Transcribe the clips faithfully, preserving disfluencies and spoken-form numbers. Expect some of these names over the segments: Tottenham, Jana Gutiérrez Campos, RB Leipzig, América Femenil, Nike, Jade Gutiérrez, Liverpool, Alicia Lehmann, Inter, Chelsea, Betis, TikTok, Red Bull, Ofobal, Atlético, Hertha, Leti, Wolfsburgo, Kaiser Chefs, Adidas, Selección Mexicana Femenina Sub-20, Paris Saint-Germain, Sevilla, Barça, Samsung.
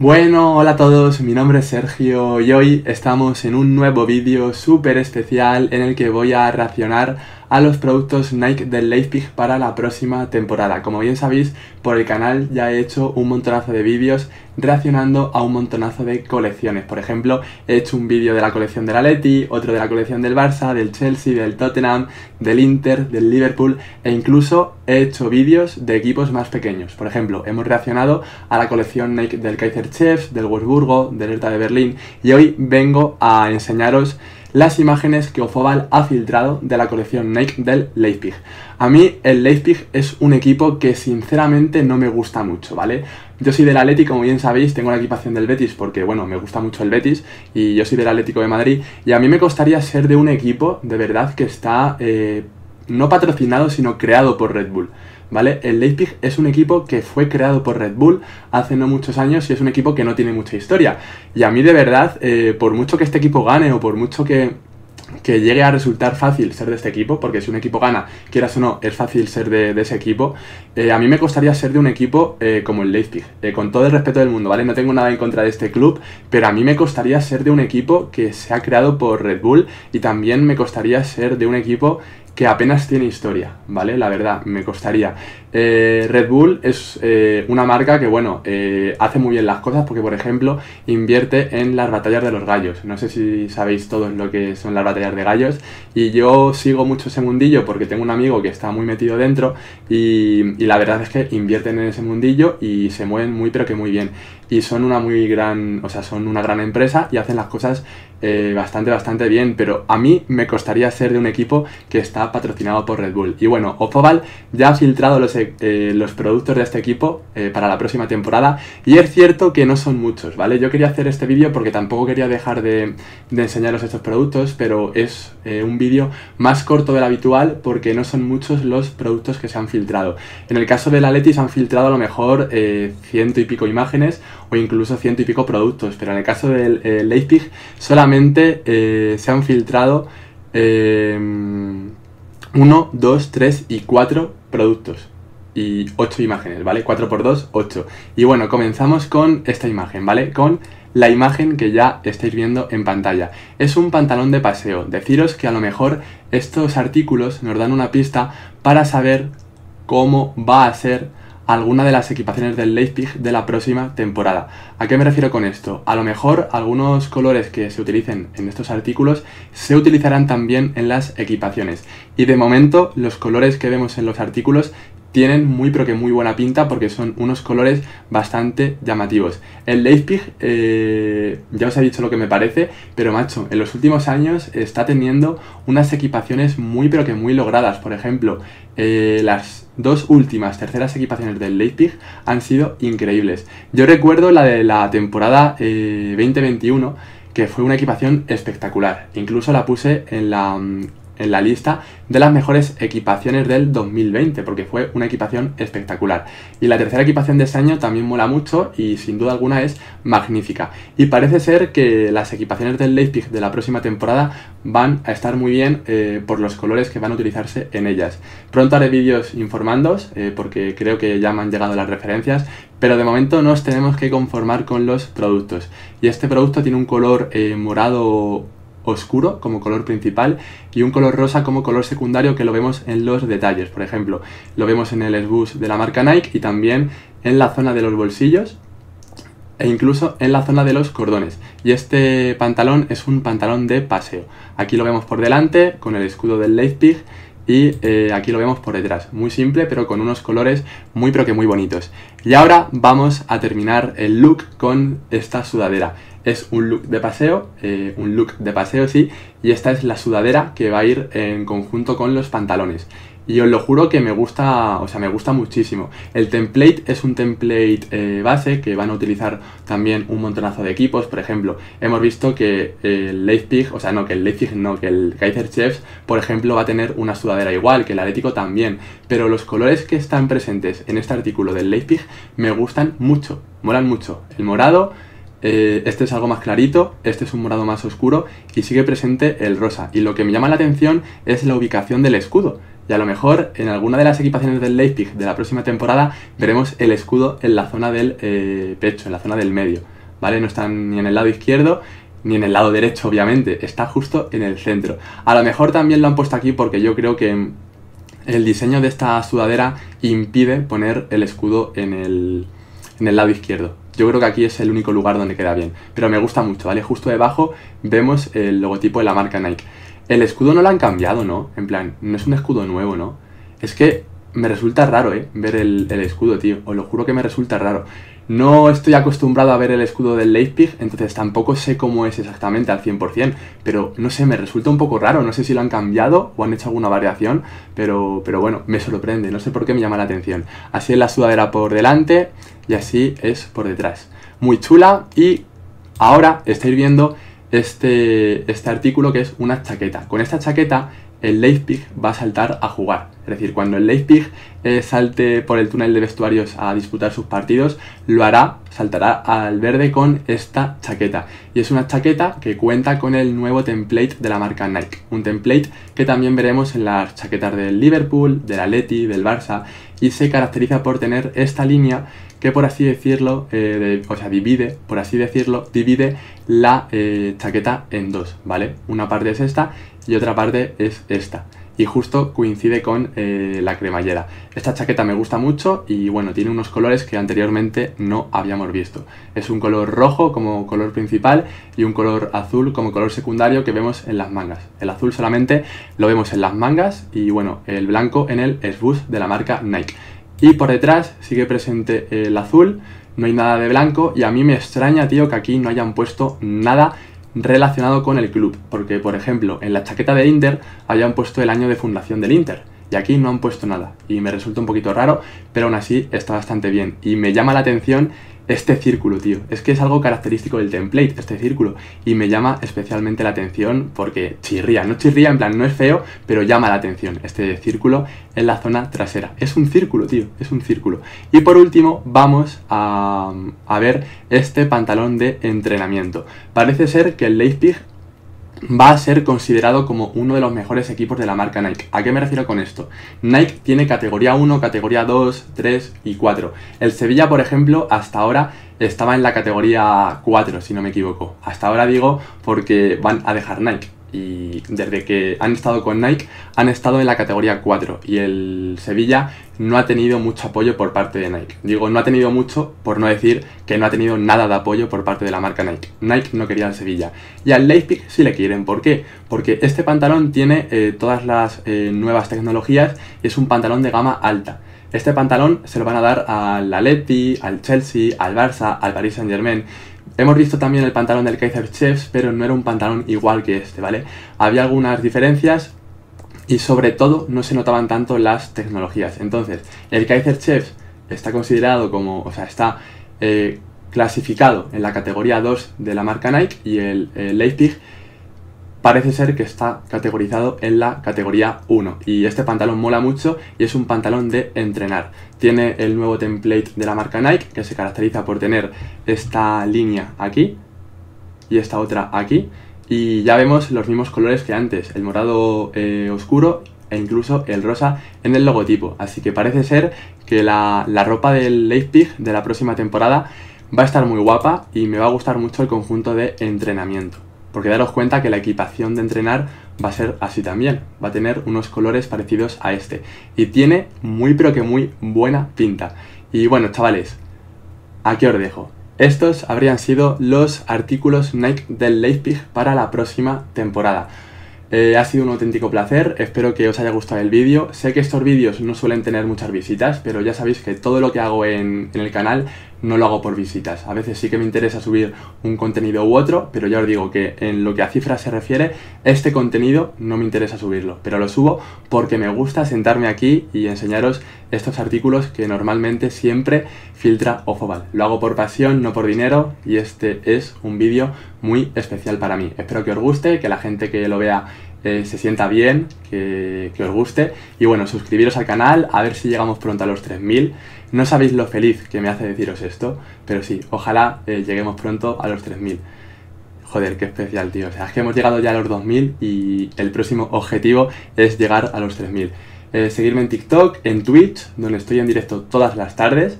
Bueno, hola a todos, mi nombre es Sergio y hoy estamos en un nuevo vídeo súper especial en el que voy a reaccionar a los productos Nike del Leipzig para la próxima temporada. Como bien sabéis, por el canal ya he hecho un montonazo de vídeos reaccionando a un montonazo de colecciones. Por ejemplo, he hecho un vídeo de la colección del Leti, otro de la colección del Barça, del Chelsea, del Tottenham, del Inter, del Liverpool e incluso he hecho vídeos de equipos más pequeños. Por ejemplo, hemos reaccionado a la colección Nike del Kaiser Chefs, del Wolfsburgo, del Hertha de Berlín y hoy vengo a enseñaros las imágenes que Ofobal ha filtrado de la colección Nike del Leipzig. A mí el Leipzig es un equipo que sinceramente no me gusta mucho, ¿vale? Yo soy del Atlético, como bien sabéis, tengo la equipación del Betis porque, bueno, me gusta mucho el Betis y yo soy del Atlético de Madrid y a mí me costaría ser de un equipo de verdad que está eh, no patrocinado sino creado por Red Bull, ¿vale? El Leipzig es un equipo que fue creado por Red Bull hace no muchos años y es un equipo que no tiene mucha historia. Y a mí de verdad, eh, por mucho que este equipo gane o por mucho que, que llegue a resultar fácil ser de este equipo, porque si un equipo gana, quieras o no, es fácil ser de, de ese equipo, eh, a mí me costaría ser de un equipo eh, como el Leipzig, eh, con todo el respeto del mundo, ¿vale? No tengo nada en contra de este club, pero a mí me costaría ser de un equipo que se ha creado por Red Bull y también me costaría ser de un equipo que apenas tiene historia, ¿vale? La verdad, me costaría. Eh, Red Bull es eh, una marca que, bueno, eh, hace muy bien las cosas porque, por ejemplo, invierte en las batallas de los gallos. No sé si sabéis todos lo que son las batallas de gallos y yo sigo mucho ese mundillo porque tengo un amigo que está muy metido dentro y, y la verdad es que invierten en ese mundillo y se mueven muy pero que muy bien. Y son una muy gran, o sea, son una gran empresa y hacen las cosas Eh, bastante, bastante bien, pero a mí me costaría ser de un equipo que está patrocinado por Red Bull. Y bueno, Ofobal ya ha filtrado los, eh, los productos de este equipo eh, para la próxima temporada y es cierto que no son muchos, ¿vale? Yo quería hacer este vídeo porque tampoco quería dejar de, de enseñaros estos productos, pero es eh, un vídeo más corto del habitual porque no son muchos los productos que se han filtrado. En el caso de la Leti se han filtrado a lo mejor eh, ciento y pico imágenes o incluso ciento y pico productos, pero en el caso del eh, Leipzig solamente Eh, se han filtrado uno, dos, tres y cuatro productos y ocho imágenes, ¿vale? cuatro por dos, ocho. Y bueno, comenzamos con esta imagen, ¿vale? Con la imagen que ya estáis viendo en pantalla. Es un pantalón de paseo. Deciros que a lo mejor estos artículos nos dan una pista para saber cómo va a ser alguna de las equipaciones del Leipzig de la próxima temporada. ¿A qué me refiero con esto? A lo mejor algunos colores que se utilicen en estos artículos se utilizarán también en las equipaciones. Y de momento los colores que vemos en los artículos tienen muy pero que muy buena pinta porque son unos colores bastante llamativos. El Leipzig, eh, ya os he dicho lo que me parece, pero macho, en los últimos años está teniendo unas equipaciones muy pero que muy logradas. Por ejemplo, eh, las dos últimas, terceras equipaciones del Leipzig han sido increíbles. Yo recuerdo la de la temporada eh, veinte veintiuno, que fue una equipación espectacular. Incluso la puse en la... en la lista de las mejores equipaciones del dos mil veinte, porque fue una equipación espectacular. Y la tercera equipación de este año también mola mucho y sin duda alguna es magnífica. Y parece ser que las equipaciones del Leipzig de la próxima temporada van a estar muy bien eh, por los colores que van a utilizarse en ellas. Pronto haré vídeos informándoos eh, porque creo que ya me han llegado las referencias, pero de momento nos tenemos que conformar con los productos. Y este producto tiene un color eh, morado oscuro como color principal y un color rosa como color secundario que lo vemos en los detalles. Por ejemplo, lo vemos en el esbus de la marca Nike y también en la zona de los bolsillos e incluso en la zona de los cordones. Y este pantalón es un pantalón de paseo. Aquí lo vemos por delante con el escudo del Leipzig y eh, aquí lo vemos por detrás. Muy simple pero con unos colores muy pero que muy bonitos. Y ahora vamos a terminar el look con esta sudadera. Es un look de paseo, eh, un look de paseo sí, y esta es la sudadera que va a ir en conjunto con los pantalones. Y os lo juro que me gusta, o sea, me gusta muchísimo. El template es un template eh, base que van a utilizar también un montonazo de equipos. Por ejemplo, hemos visto que el Leipzig, o sea, no, que el Leipzig no, que el Kaiser Chiefs, por ejemplo, va a tener una sudadera igual, que el Atlético también. Pero los colores que están presentes en este artículo del Leipzig me gustan mucho, molan mucho. El morado, Eh, este es algo más clarito, este es un morado más oscuro y sigue presente el rosa. Y lo que me llama la atención es la ubicación del escudo. y a lo mejor en alguna de las equipaciones del Leipzig de la próxima temporada veremos el escudo en la zona del eh, pecho, en la zona del medio, ¿vale? No están ni en el lado izquierdo ni en el lado derecho, obviamente, está justo en el centro. A lo mejor también lo han puesto aquí porque yo creo que el diseño de esta sudadera impide poner el escudo en el, en el lado izquierdo. Yo creo que aquí es el único lugar donde queda bien, pero me gusta mucho, ¿vale? Justo debajo vemos el logotipo de la marca Nike. El escudo no lo han cambiado, ¿no? En plan, no es un escudo nuevo, ¿no? Es que me resulta raro, ¿eh? Ver el, el escudo, tío. Os lo juro que me resulta raro. No estoy acostumbrado a ver el escudo del Leipzig, entonces tampoco sé cómo es exactamente al cien por cien, pero no sé, me resulta un poco raro, no sé si lo han cambiado o han hecho alguna variación, pero, pero bueno, me sorprende, no sé por qué me llama la atención. Así es la sudadera por delante y así es por detrás. Muy chula. Y ahora estáis viendo este, este artículo que es una chaqueta. Con esta chaqueta el Leipzig va a saltar a jugar. Es decir, cuando el Leipzig eh, salte por el túnel de vestuarios a disputar sus partidos, lo hará, saltará al verde con esta chaqueta. Y es una chaqueta que cuenta con el nuevo template de la marca Nike. Un template que también veremos en las chaquetas del Liverpool, del Leti, del Barça, y se caracteriza por tener esta línea que, por así decirlo, eh, de, o sea, divide, por así decirlo, divide la eh, chaqueta en dos, ¿vale? Una parte es esta y otra parte es esta, y justo coincide con eh, la cremallera. Esta chaqueta me gusta mucho y bueno, tiene unos colores que anteriormente no habíamos visto. Es un color rojo como color principal y un color azul como color secundario que vemos en las mangas. El azul solamente lo vemos en las mangas y bueno, el blanco en el esbus de la marca Nike. Y por detrás sigue presente el azul, no hay nada de blanco, y a mí me extraña, tío, que aquí no hayan puesto nada relacionado con el club, porque por ejemplo en la chaqueta de Inter habían puesto el año de fundación del Inter y aquí no han puesto nada y me resulta un poquito raro, pero aún así está bastante bien y me llama la atención este círculo, tío. Es que es algo característico del template, este círculo, y me llama especialmente la atención porque chirría, no chirría, en plan no es feo, pero llama la atención este círculo en la zona trasera. Es un círculo, tío, es un círculo. Y por último vamos a, a ver este pantalón de entrenamiento. Parece ser que el Leipzig va a ser considerado como uno de los mejores equipos de la marca Nike. ¿A qué me refiero con esto? Nike tiene categoría uno, categoría dos, tres y cuatro. El Sevilla, por ejemplo, hasta ahora estaba en la categoría cuatro, si no me equivoco. Hasta ahora digo porque van a dejar Nike. Y desde que han estado con Nike han estado en la categoría cuatro y el Sevilla no ha tenido mucho apoyo por parte de Nike. Digo, no ha tenido mucho por no decir que no ha tenido nada de apoyo por parte de la marca Nike. Nike no quería al Sevilla y al Leipzig sí le quieren. ¿Por qué? Porque este pantalón tiene eh, todas las eh, nuevas tecnologías y es un pantalón de gama alta. Este pantalón se lo van a dar al Leti, al Chelsea, al Barça, al Paris Saint-Germain. Hemos visto también el pantalón del Kaiser Chefs, pero no era un pantalón igual que este, ¿vale? Había algunas diferencias y sobre todo no se notaban tanto las tecnologías. Entonces, el Kaiser Chefs está considerado como, o sea, está eh, clasificado en la categoría dos de la marca Nike y el, el Leipzig parece ser que está categorizado en la categoría uno. Y este pantalón mola mucho y es un pantalón de entrenar. Tiene el nuevo template de la marca Nike, que se caracteriza por tener esta línea aquí y esta otra aquí. Y ya vemos los mismos colores que antes, el morado eh, oscuro e incluso el rosa en el logotipo. Así que parece ser que la, la ropa del Leipzig de la próxima temporada va a estar muy guapa y me va a gustar mucho el conjunto de entrenamiento. Porque daros cuenta que la equipación de entrenar va a ser así también. Va a tener unos colores parecidos a este. Y tiene muy pero que muy buena pinta. Y bueno, chavales, aquí os dejo. Estos habrían sido los artículos Nike del Leipzig para la próxima temporada. Eh, ha sido un auténtico placer, espero que os haya gustado el vídeo. Sé que estos vídeos no suelen tener muchas visitas, pero ya sabéis que todo lo que hago en, en el canal no lo hago por visitas. A veces sí que me interesa subir un contenido u otro, pero ya os digo que en lo que a cifras se refiere, este contenido no me interesa subirlo, pero lo subo porque me gusta sentarme aquí y enseñaros estos artículos que normalmente siempre filtra Ofobal. Lo hago por pasión, no por dinero, y este es un vídeo muy especial para mí. Espero que os guste, que la gente que lo vea Eh, se sienta bien, que, que os guste. Y bueno, suscribiros al canal, a ver si llegamos pronto a los tres mil. No sabéis lo feliz que me hace deciros esto, pero sí, ojalá eh, lleguemos pronto a los tres mil. Joder, qué especial, tío. O sea, es que hemos llegado ya a los dos mil y el próximo objetivo es llegar a los tres mil. eh, seguirme en TikTok, en Twitch, donde estoy en directo todas las tardes,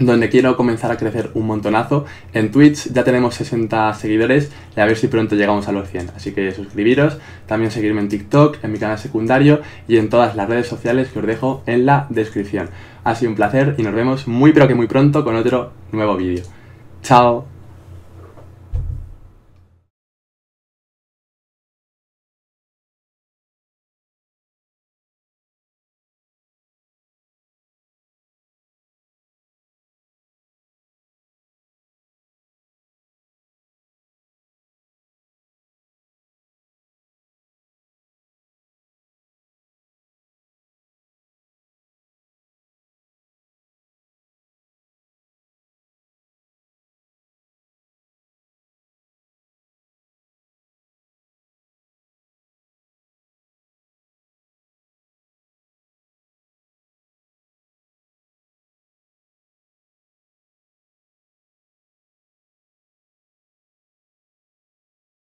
donde quiero comenzar a crecer un montonazo. En Twitch ya tenemos sesenta seguidores y a ver si pronto llegamos a los cien, así que suscribiros, también seguirme en TikTok, en mi canal secundario y en todas las redes sociales que os dejo en la descripción. Ha sido un placer y nos vemos muy pero que muy pronto con otro nuevo vídeo. ¡Chao!